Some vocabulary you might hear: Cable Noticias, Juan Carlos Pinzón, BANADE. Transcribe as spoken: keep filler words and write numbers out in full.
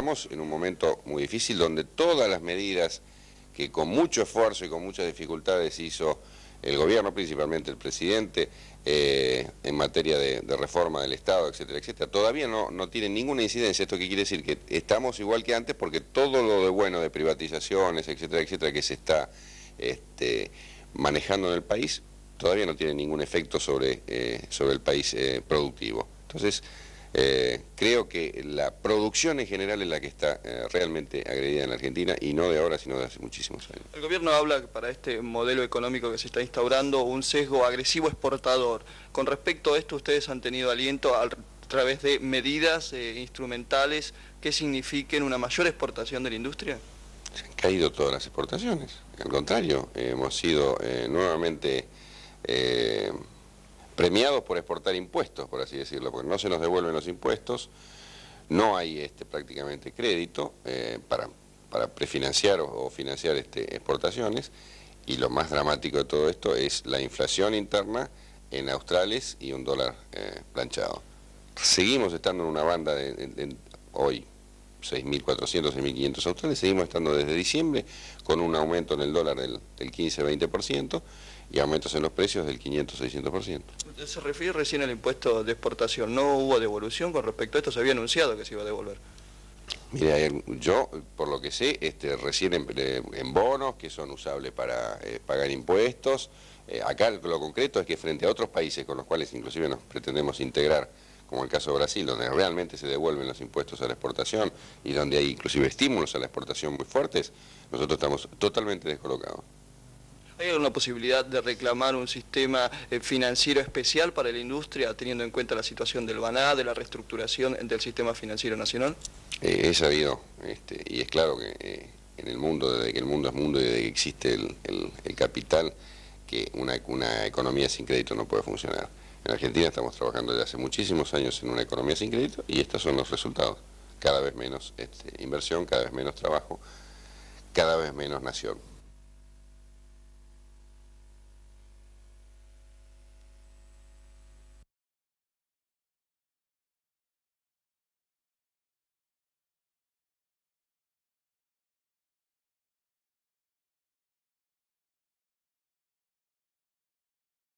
estamos en un momento muy difícil donde todas las medidas que con mucho esfuerzo y con muchas dificultades hizo el gobierno, principalmente el presidente, eh, en materia de, de reforma del Estado, etcétera, etcétera, todavía no, no tienen ninguna incidencia. Esto que quiere decir que estamos igual que antes, porque todo lo de bueno de privatizaciones, etcétera, etcétera, que se está este, manejando en el país, todavía no tiene ningún efecto sobre, eh, sobre el país eh, productivo. Entonces, eh, creo que la producción en general es la que está eh, realmente agredida en la Argentina, y no de ahora, sino de hace muchísimos años. El gobierno habla para este modelo económico que se está instaurando un sesgo agresivo exportador. Con respecto a esto, ¿ustedes han tenido aliento a través de medidas eh, instrumentales que signifiquen una mayor exportación de la industria? Se han caído todas las exportaciones. Al contrario, hemos sido eh, nuevamente eh, premiados por exportar impuestos, por así decirlo, porque no se nos devuelven los impuestos, no hay este, prácticamente crédito eh, para, para prefinanciar o, o financiar este, exportaciones, y lo más dramático de todo esto es la inflación interna en australes y un dólar eh, planchado. Seguimos estando en una banda de, de, de hoy, seis mil cuatrocientos, seis mil quinientos australes, seguimos estando desde diciembre con un aumento en el dólar del, del quince a veinte por ciento y aumentos en los precios del quinientos a seiscientos por ciento. Se refiere recién al impuesto de exportación, ¿no hubo devolución con respecto a esto? Se había anunciado que se iba a devolver. Mire, yo, por lo que sé, este, recién en, en bonos que son usables para eh, pagar impuestos, eh, acá lo concreto es que frente a otros países con los cuales inclusive nos pretendemos integrar, como el caso de Brasil, donde realmente se devuelven los impuestos a la exportación y donde hay inclusive estímulos a la exportación muy fuertes, nosotros estamos totalmente descolocados. ¿Hay alguna posibilidad de reclamar un sistema financiero especial para la industria, teniendo en cuenta la situación del BANADE, de la reestructuración del sistema financiero nacional? Eh, es sabido, este, y es claro que eh, en el mundo, desde que el mundo es mundo y desde que existe el, el, el capital, que una, una economía sin crédito no puede funcionar. En Argentina estamos trabajando desde hace muchísimos años en una economía sin crédito y estos son los resultados. Cada vez menos este, inversión, cada vez menos trabajo, cada vez menos nación.